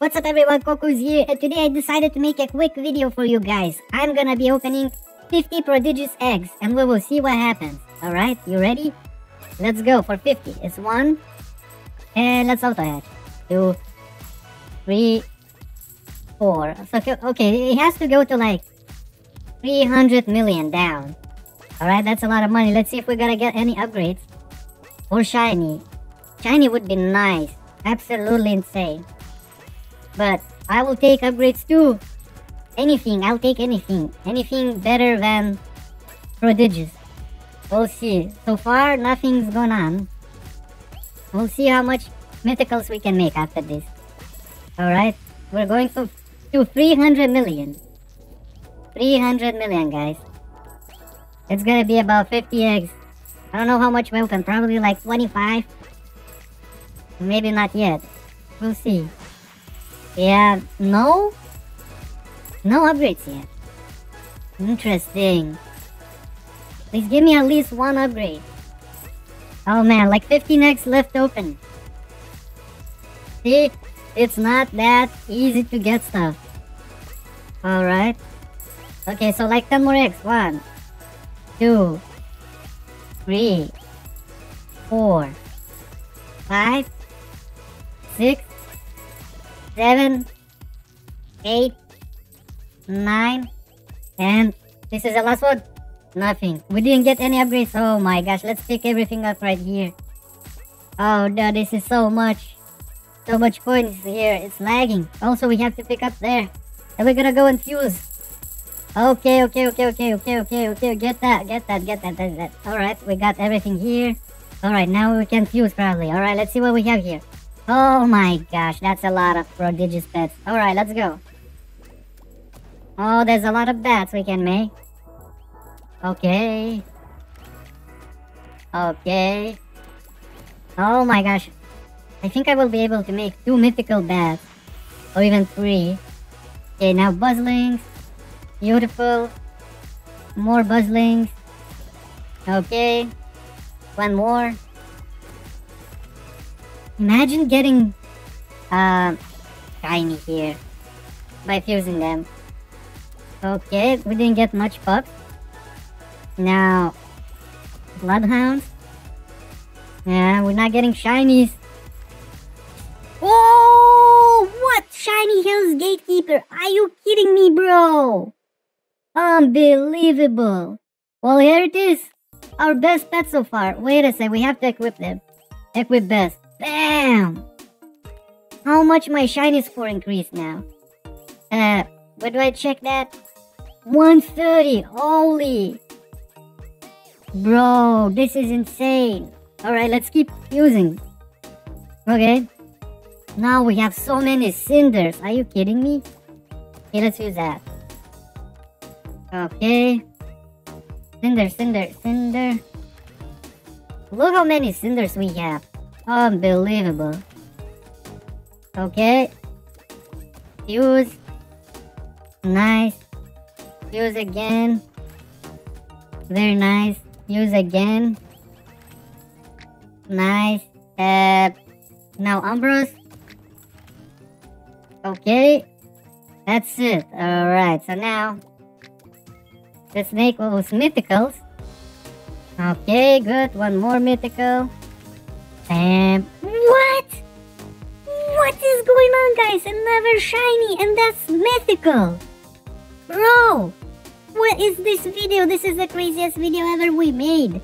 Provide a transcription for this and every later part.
What's up everyone, Coco's here, and today I decided to make a quick video for you guys. I'm gonna be opening 50 Prodigious eggs and we will see what happens. Alright, you ready? Let's go for 50. It's 1. And let's auto-hatch. 2. 3. 4. So, okay, it has to go to like 300 million down. Alright, that's a lot of money. Let's see if we're gonna get any upgrades. Or shiny. Shiny would be nice. Absolutely insane. But I will take upgrades too. Anything, I'll take anything. Anything better than Prodigious. We'll see. So far, nothing's gone on. We'll see how much mythicals we can make after this. Alright, we're going to 300 million. 300 million, guys. It's gonna be about 50 eggs. I don't know how much we open, probably like 25. Maybe not yet. We'll see. Yeah, no upgrades yet. Interesting. Please give me at least one upgrade. Oh man, like 15 eggs left open. See, it's not that easy to get stuff. Alright. Okay, so like 10 more eggs. 1, 2, 3, 4, 5, 6, 7, 8, 9, and this is the last one. Nothing. We didn't get any upgrades. Oh my gosh, let's pick everything up right here. Oh no, this is so much points here. It's lagging. Also, we have to pick up there, and we're gonna go and fuse. Okay, get that. All right, we got everything here. All right, now we can fuse probably. All right, let's see what we have here. Oh my gosh, that's a lot of Prodigious pets. All right, let's go. Oh, there's a lot of bats we can make. Okay. Oh my gosh. I think I will be able to make 2 mythical bats. Or even 3. Okay, now buzzlings. Beautiful. More buzzlings. Okay. 1 more. Imagine getting shiny here by fusing them. Okay, we didn't get much pups. Now, bloodhounds. Yeah, we're not getting shinies. Oh, what? Shiny Hills Gatekeeper. Are you kidding me, bro? Unbelievable. Well, here it is. Our best pet so far. Wait a sec, we have to equip them. Equip best. Bam! How much my shinies for increase now? Where do I check that? 130. Holy. Bro, this is insane. Alright, let's keep using. Okay. Now we have so many cinders. Are you kidding me? Okay, let's use that. Okay. Cinder. Look how many cinders we have. Unbelievable. Okay. Fuse. Nice. Fuse again. Very nice. Use again. Nice. Now Umbros. Okay. That's it. Alright. So now, let's make those mythicals. Okay. Good. 1 more mythical. Bam. What? What is going on, guys? Another shiny, and that's mythical. Bro. What is this video? This is the craziest video ever we made.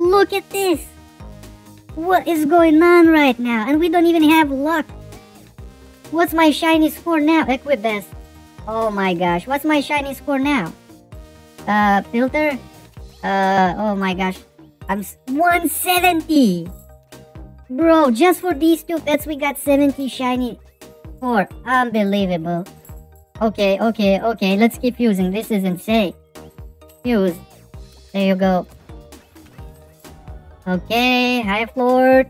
Look at this. What is going on right now? And we don't even have luck. What's my shiny score now? Equip best. Oh my gosh. What's my shiny score now? Filter. Oh my gosh. I'm 170. Bro, just for these 2 pets, we got 70 shiny score. Unbelievable. Okay, let's keep using. This is insane. Fuse. There you go. Okay, high floor.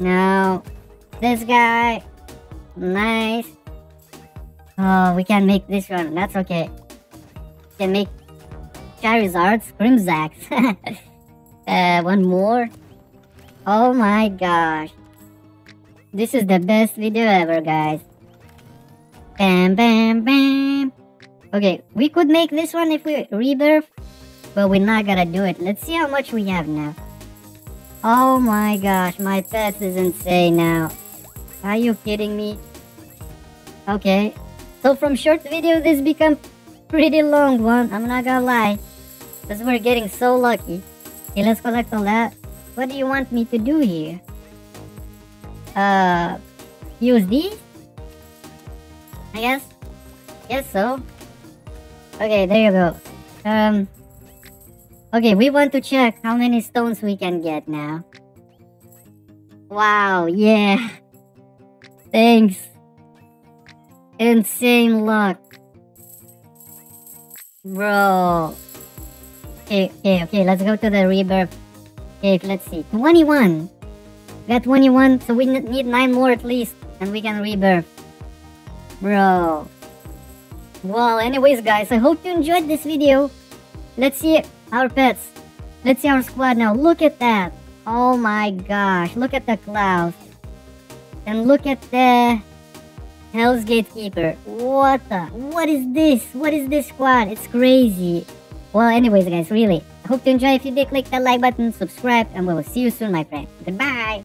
Now, this guy. Nice. Oh, we can make this one. That's okay. We can make Charizard's Grimzacks. 1 more. Oh my gosh. This is the best video ever, guys. Bam, bam, bam. Okay, we could make this one if we rebirth, but we're not gonna do it. Let's see how much we have now. Oh my gosh, my pets is insane now. Are you kidding me? Okay, so from short video this become pretty long one, I'm not gonna lie, because we're getting so lucky. Okay, let's collect all that. What do you want me to do here? Use these? I guess? Guess so. Okay, there you go. Okay, we want to check how many stones we can get now. Wow, yeah. Thanks. Insane luck. Bro. Okay, okay, let's go to the rebirth. Okay, let's see. 21. Got 21, so we need 9 more at least, and we can rebirth. Bro. Well, anyways guys, I hope you enjoyed this video. Let's see our pets. Let's see our squad now. Look at that. Oh my gosh. Look at the clouds. And look at the Hell's Gatekeeper. What is this? What is this squad? It's crazy. Well, anyways guys, really. I hope you enjoyed. If you did, click that like button, subscribe, and we will see you soon, my friend. Goodbye.